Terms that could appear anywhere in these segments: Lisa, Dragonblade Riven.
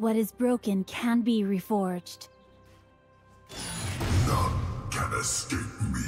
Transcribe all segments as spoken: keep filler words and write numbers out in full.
What is broken can be reforged. None can escape me.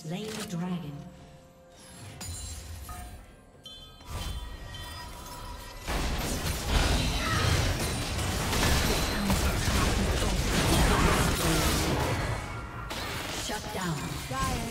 slain the dragon. Shut down. Dying.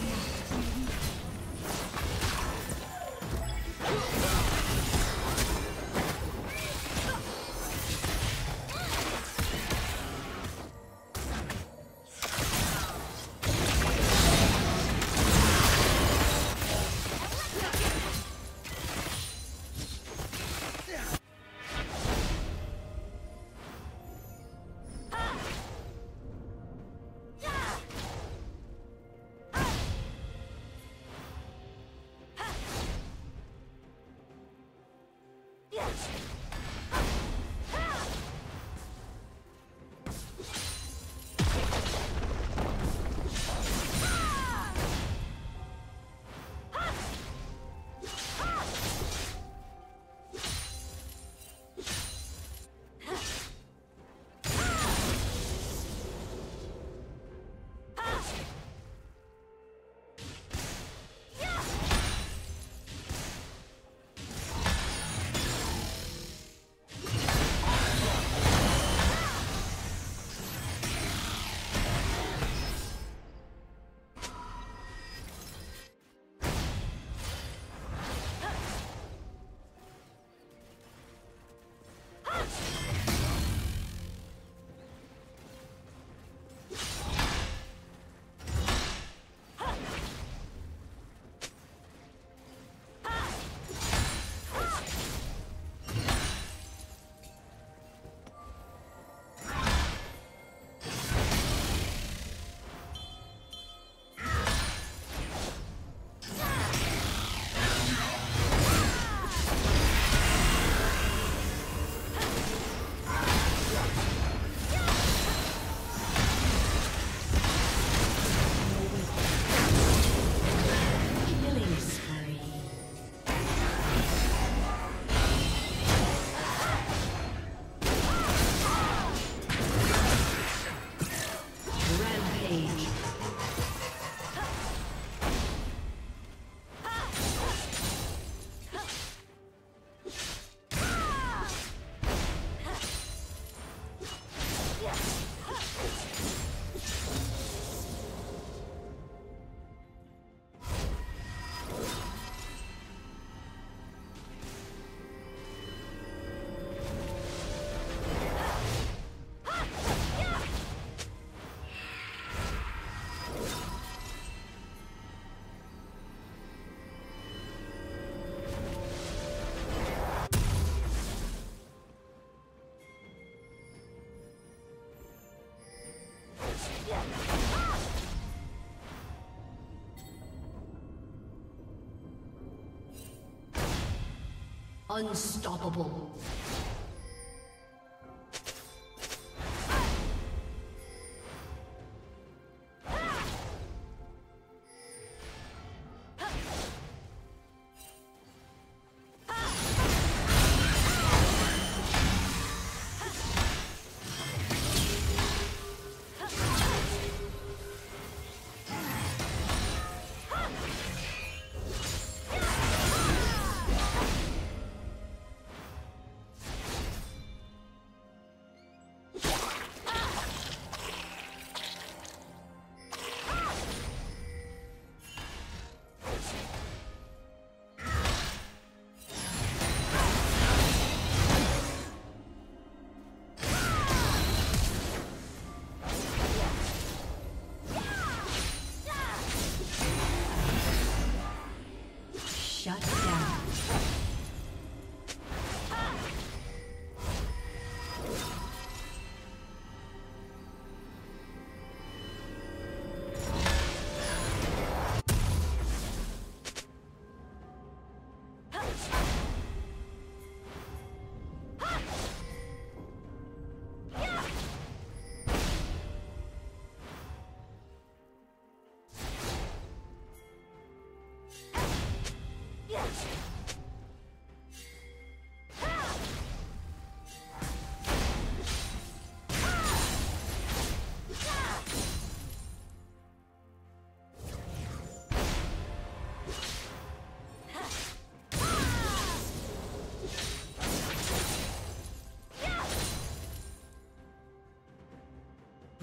Unstoppable.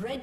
Red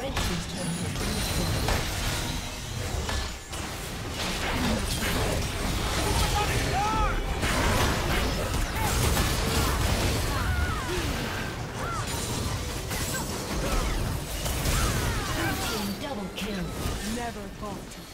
Red team's turret has been destroyed. Never fought.